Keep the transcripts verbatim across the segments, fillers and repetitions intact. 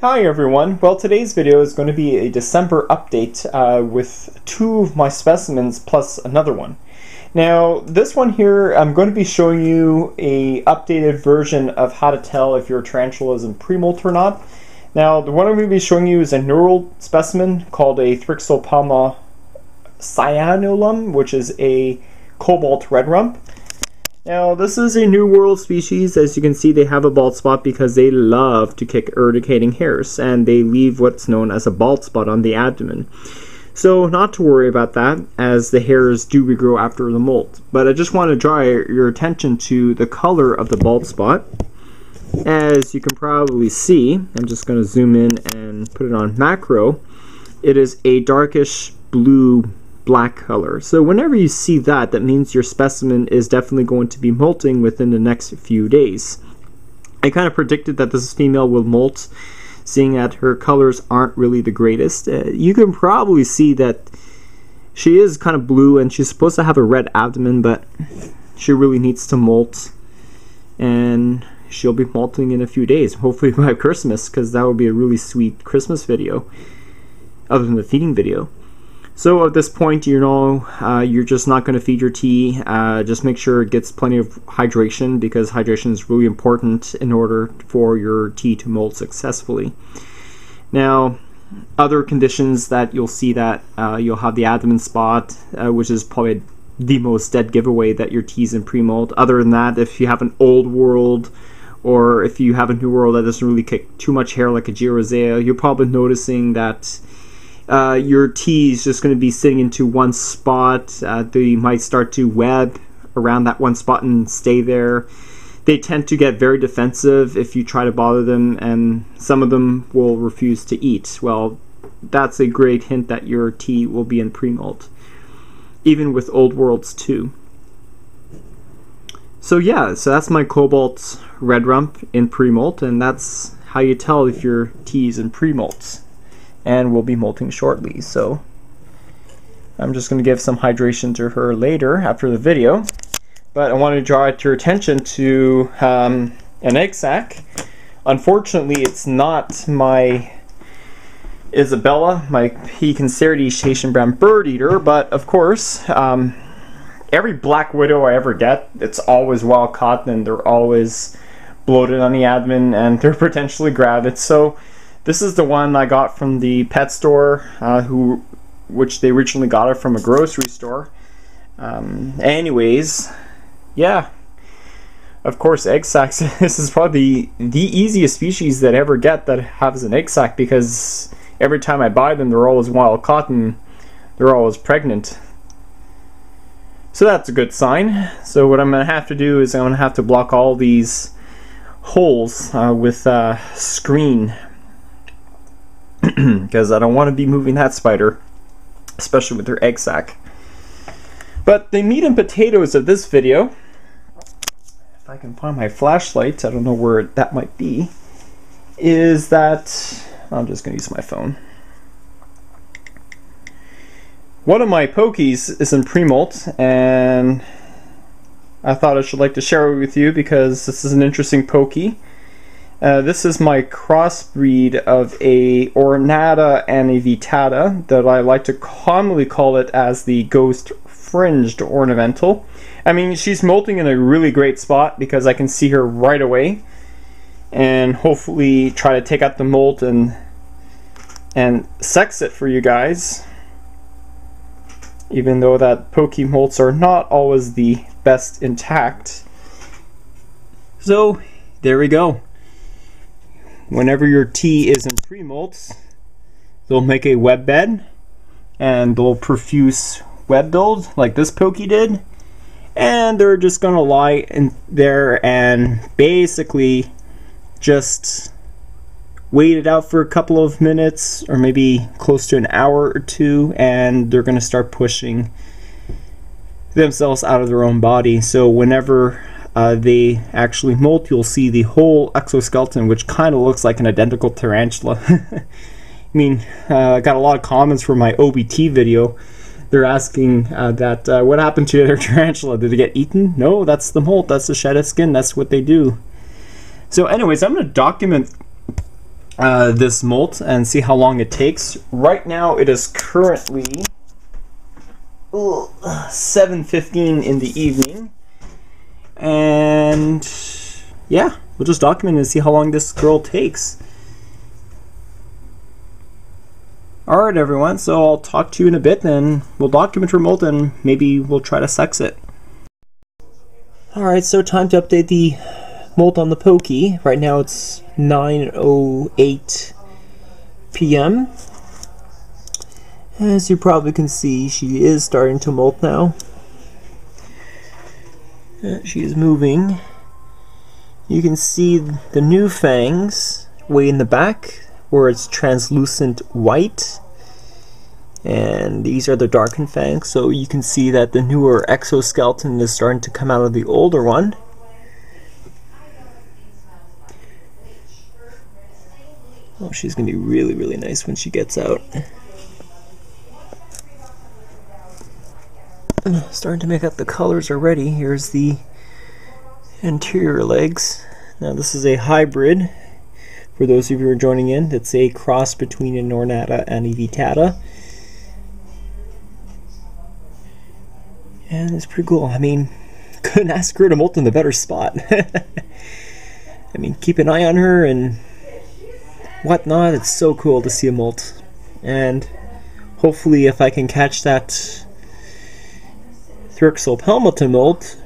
Hi everyone, well today's video is going to be a December update uh, with two of my specimens plus another one. Now this one here, I'm going to be showing you a updated version of how to tell if your tarantula is in premolt or not. Now the one I'm going to be showing you is a neural specimen called a Thrixopelma cyaneolum, which is a cobalt red rump. Now this is a New World species. As you can see, they have a bald spot because they love to kick urticating hairs, and they leave what's known as a bald spot on the abdomen. So not to worry about that, as the hairs do regrow after the molt. But I just want to draw your attention to the color of the bald spot. As you can probably see, I'm just going to zoom in and put it on macro, it is a darkish blue black color. So whenever you see that, that means your specimen is definitely going to be molting within the next few days. I kind of predicted that this female will molt, seeing that her colors aren't really the greatest. Uh, you can probably see that she is kind of blue and she's supposed to have a red abdomen, but she really needs to molt, and she'll be molting in a few days, hopefully by Christmas, because that would be a really sweet Christmas video, other than the feeding video. So at this point, you know, uh, you're just not going to feed your tea. Uh, just make sure it gets plenty of hydration, because hydration is really important in order for your tea to molt successfully. Now, other conditions that you'll see that uh, you'll have the abdomen spot, uh, which is probably the most dead giveaway that your tea's in pre-molt. Other than that, if you have an old world, or if you have a new world that doesn't really kick too much hair like a Georosea, you're probably noticing that Uh, your tea is just going to be sitting into one spot. Uh, they might start to web around that one spot and stay there. They tend to get very defensive if you try to bother them, and some of them will refuse to eat. Well, that's a great hint that your tea will be in pre-molt, even with old worlds too. So yeah, so that's my cobalt red rump in pre-molt, and that's how you tell if your tea is in pre-molt and will be molting shortly. So I'm just going to give some hydration to her later after the video, but I want to draw your attention to um, an egg sac. Unfortunately, it's not my Isabella, my P. concerti Haitian brown bird eater, but of course um, every black widow I ever get, it's always wild caught, and they're always bloated on the abdomen, and they're potentially gravid. So this is the one I got from the pet store, uh, who, which they originally got it from a grocery store. Um, anyways, yeah, of course egg sacs, this is probably the, the easiest species that I ever get that has an egg sac, because every time I buy them, they're always wild caught, they're always pregnant. So that's a good sign. So what I'm going to have to do is I'm going to have to block all these holes uh, with uh, screen, because I don't want to be moving that spider, especially with their egg sac. But the meat and potatoes of this video, if I can find my flashlight, I don't know where that might be, is that I'm just going to use my phone. One of my pokies is in pre-molt, and I thought I should like to share it with you because this is an interesting pokie. Uh, this is my crossbreed of a ornata and a vittata that I like to commonly call it as the Ghost Fringed Ornamental. I mean, she's molting in a really great spot because I can see her right away, and hopefully try to take out the molt and and sex it for you guys. Even though that pokie molts are not always the best intact. So there we go. Whenever your tea is in pre-molt, they'll make a web bed, and they'll profuse web build like this pokie did, and they're just gonna lie in there and basically just wait it out for a couple of minutes, or maybe close to an hour or two, and they're gonna start pushing themselves out of their own body. So whenever Uh, they actually molt, you'll see the whole exoskeleton, which kind of looks like an identical tarantula. I mean, uh, I got a lot of comments from my O B T video. They're asking uh, that uh, what happened to their tarantula? Did it get eaten? No, that's the molt. That's the shed of skin. That's what they do. So anyways, I'm going to document uh, this molt and see how long it takes. Right now it is currently seven fifteen in the evening, and yeah, we'll just document and see how long this girl takes. Alright everyone, so I'll talk to you in a bit and we'll document her molt and maybe we'll try to sex it. Alright, so time to update the molt on the pokie. Right now it's nine oh eight p m As you probably can see, she is starting to molt now. She is moving. You can see the new fangs way in the back where it's translucent white, and these are the darkened fangs, so you can see that the newer exoskeleton is starting to come out of the older one. Oh, she's gonna be really, really nice when she gets out. Starting to make out the colors already. Here's the anterior legs. Now this is a hybrid. For those of you who are joining in, it's a cross between an ornata and a vittata. And it's pretty cool. I mean, couldn't ask her to molt in the better spot. I mean, keep an eye on her and whatnot. It's so cool to see a molt. And hopefully if I can catch that Thrixopelma to molt,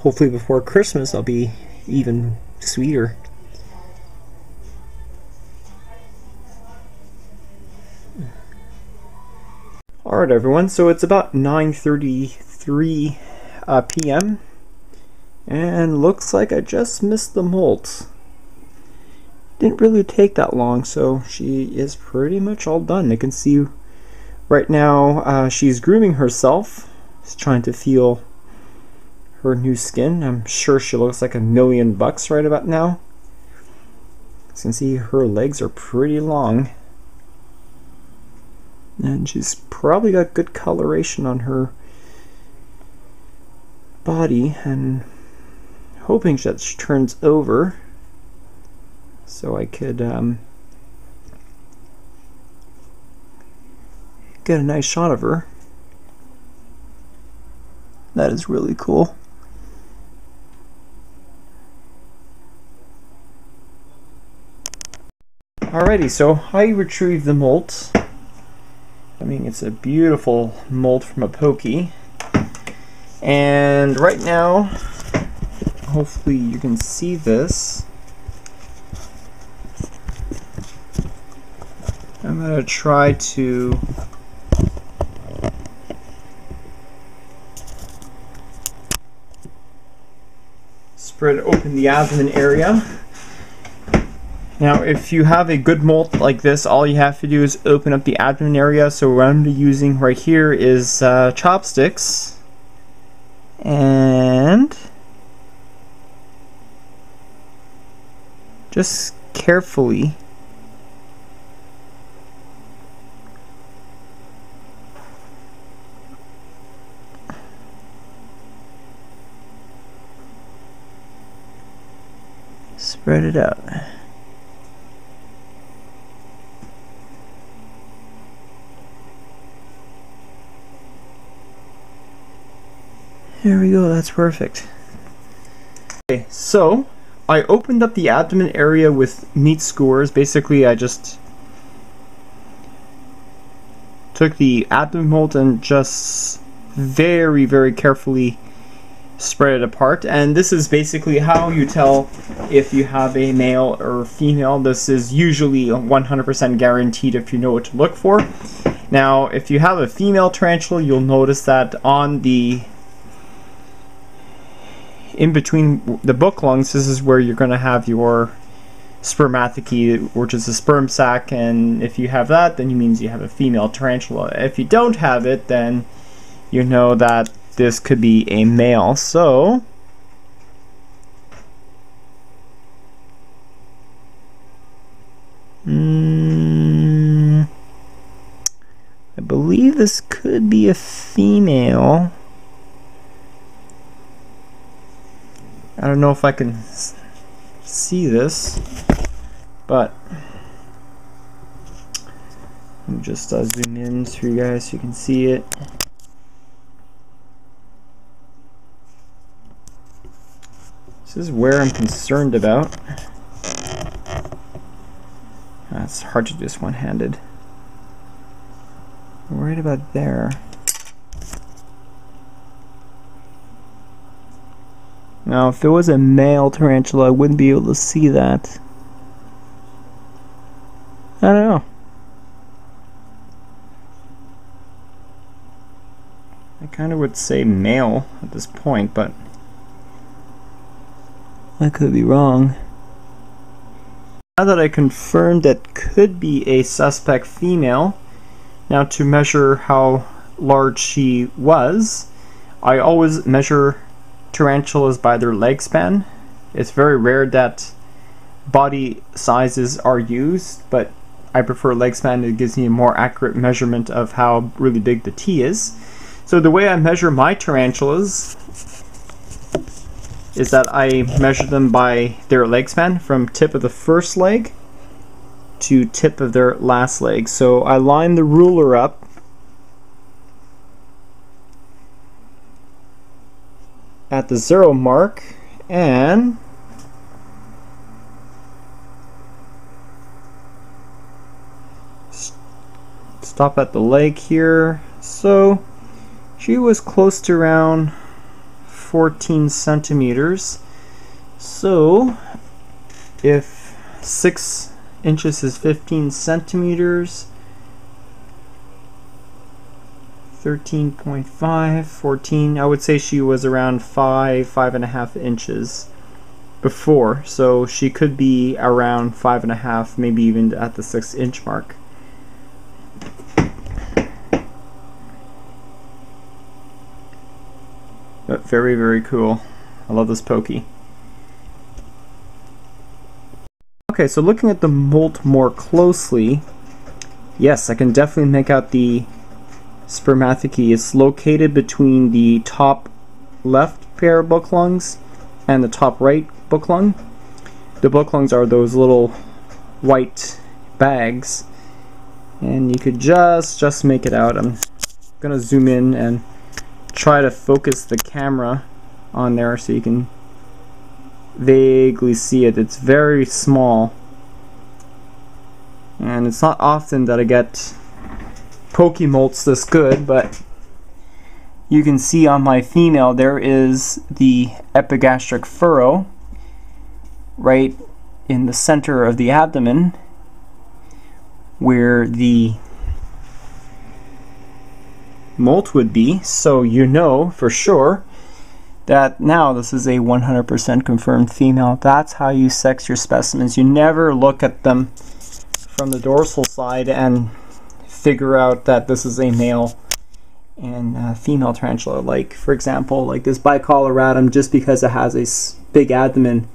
hopefully before Christmas, I'll be even sweeter. Alright everyone, so it's about nine thirty-three uh, p m and looks like I just missed the molt. Didn't really take that long, so she is pretty much all done. You can see right now uh, she's grooming herself. She's trying to feel her new skin. I'm sure she looks like a million bucks right about now. As you can see, her legs are pretty long. And she's probably got good coloration on her body, and hoping that she turns over so I could um, get a nice shot of her. That is really cool. Alrighty, so I retrieved the molt. I mean, it's a beautiful molt from a pokie. And right now, hopefully you can see this. I'm gonna try to spread open the abdomen area. Now if you have a good molt like this, all you have to do is open up the abdomen area. So what I'm using right here is uh, chopsticks, and just carefully spread it out. There we go, that's perfect. Okay, so I opened up the abdomen area with meat skewers. Basically, I just took the abdomen molt and just very, very carefully spread it apart, and this is basically how you tell if you have a male or female. This is usually one hundred percent guaranteed if you know what to look for. Now if you have a female tarantula, you'll notice that on the in between the book lungs, this is where you're going to have your spermathecae, which is the sperm sac, and if you have that, then it means you have a female tarantula. If you don't have it, then you know that this could be a male. So mm, I believe this could be a female. I don't know if I can see this, but I'm just uh, zoom in so you guys so you can see it. This is where I'm concerned about. Uh, it's hard to do this one-handed. Right about there. Now, if it was a male tarantula, I wouldn't be able to see that. I don't know. I kind of would say male at this point, but I could be wrong. Now that I confirmed that could be a suspect female, now to measure how large she was, I always measure tarantulas by their leg span. It's very rare that body sizes are used, but I prefer leg span. It gives me a more accurate measurement of how really big the T is. So the way I measure my tarantulas is that I measure them by their leg span from tip of the first leg to tip of their last leg. So I line the ruler up at the zero mark and st- stop at the leg here. So she was close to around fourteen centimeters. So if six inches is fifteen centimeters, thirteen point five, fourteen, I would say she was around five, five and a half inches before, so she could be around five and a half, maybe even at the six inch mark. But very, very cool. I love this Pokie. Okay, so looking at the molt more closely, yes, I can definitely make out the spermathecae. It's located between the top left pair of book lungs and the top right book lung. The book lungs are those little white bags, and you could just just make it out. I'm gonna zoom in and try to focus the camera on there so you can vaguely see it. It's very small, and it's not often that I get Pokie molts this good, but you can see on my female there is the epigastric furrow right in the center of the abdomen where the molt would be, so you know for sure that now this is a one hundred percent confirmed female. That's how you sex your specimens. You never look at them from the dorsal side and figure out that this is a male and a female tarantula. Like, for example, like this bicoloratum, just because it has a big abdomen,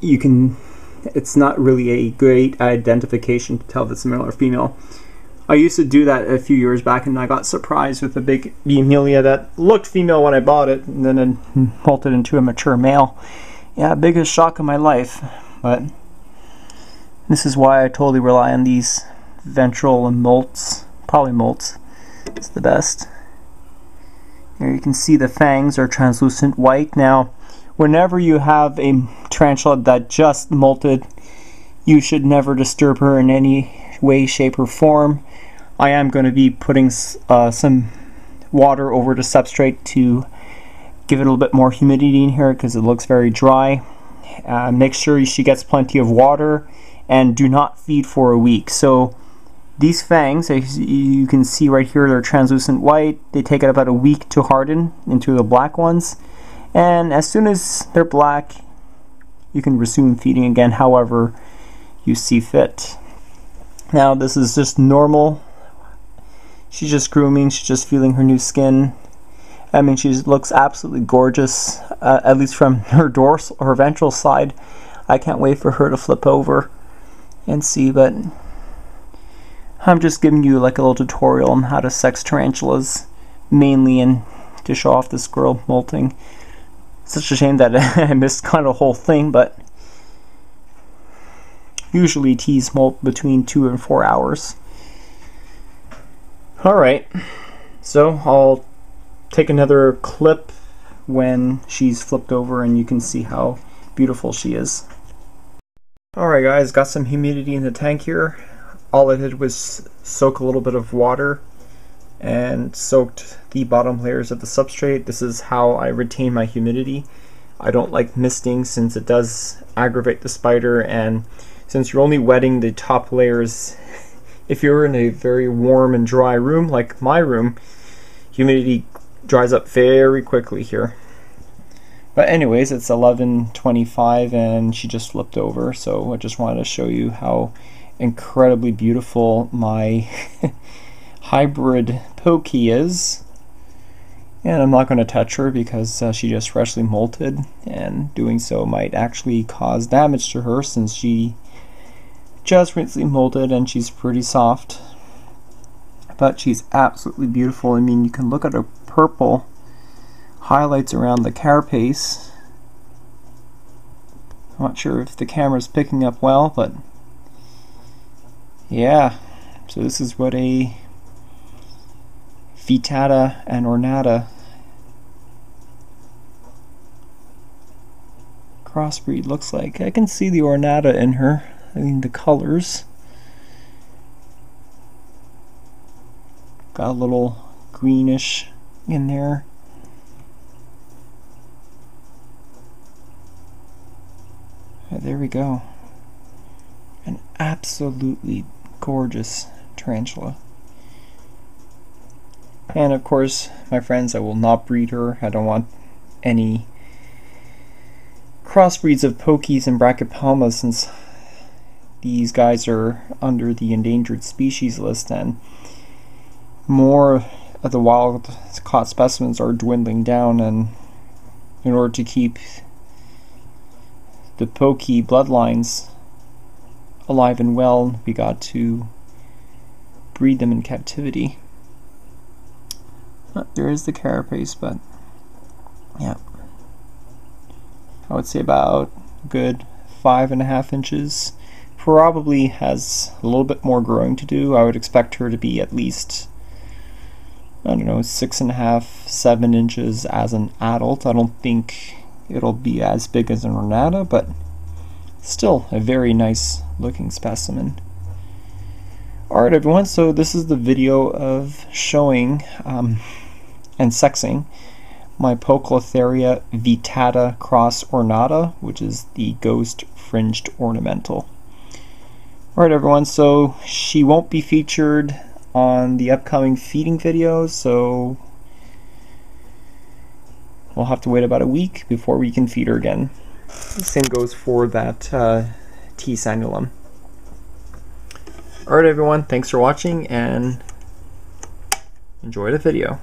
you can, it's not really a great identification to tell if it's male or female. I used to do that a few years back, and I got surprised with a big Amelia that looked female when I bought it, and then it molted into a mature male. Yeah, biggest shock of my life. But this is why I totally rely on these ventral and molts, polymolts. It's the best. Here you can see the fangs are translucent white. Now, whenever you have a tarantula that just molted, you should never disturb her in any way, shape, or form. I am going to be putting uh, some water over the substrate to give it a little bit more humidity in here because it looks very dry. Uh, make sure she gets plenty of water and do not feed for a week. So these fangs, as you can see right here, they're translucent white. They take it about a week to harden into the black ones. And as soon as they're black, you can resume feeding again however you see fit. Now this is just normal. She's just grooming, she's just feeling her new skin. I mean, she looks absolutely gorgeous, uh, at least from her dorsal, her ventral side. I can't wait for her to flip over and see, but I'm just giving you like a little tutorial on how to sex tarantulas, mainly and to show off this girl molting. It's such a shame that I missed kind of the whole thing, but usually T's molt between two and four hours. Alright, so I'll take another clip when she's flipped over and you can see how beautiful she is. Alright guys, got some humidity in the tank here. All I did was soak a little bit of water and soaked the bottom layers of the substrate. This is how I retain my humidity. I don't like misting since it does aggravate the spider, and since you're only wetting the top layers, if you're in a very warm and dry room like my room, humidity dries up very quickly here. But anyways, it's eleven twenty-five and she just flipped over, so I just wanted to show you how incredibly beautiful my hybrid pokie is. And I'm not going to touch her because uh, she just freshly molted, and doing so might actually cause damage to her since she just recently molted and she's pretty soft. But she's absolutely beautiful. I mean, you can look at her purple highlights around the carapace. I'm not sure if the camera's picking up well, but yeah. So this is what a vittata and ornata crossbreed looks like. I can see the ornata in her. I mean, the colors. Got a little greenish in there. Right, there we go. An absolutely gorgeous tarantula. And of course, my friends, I will not breed her. I don't want any crossbreeds of pokies and brachypelmas since these guys are under the endangered species list, and more of the wild caught specimens are dwindling down, and in order to keep the pokie bloodlines alive and well, we got to breed them in captivity. Oh, there is the carapace, but yeah, I would say about a good five and a half inches. Probably has a little bit more growing to do. I would expect her to be at least, I don't know, six and a half, seven inches as an adult. I don't think it'll be as big as an ornata, but still a very nice looking specimen. Alright everyone, so this is the video of showing um, and sexing my Poecilotheria vittata cross ornata, which is the Ghost Fringed Ornamental. Alright everyone, so she won't be featured on the upcoming feeding video, so we'll have to wait about a week before we can feed her again. The same goes for that uh, T. cyaneolum. Alright everyone, thanks for watching and enjoy the video.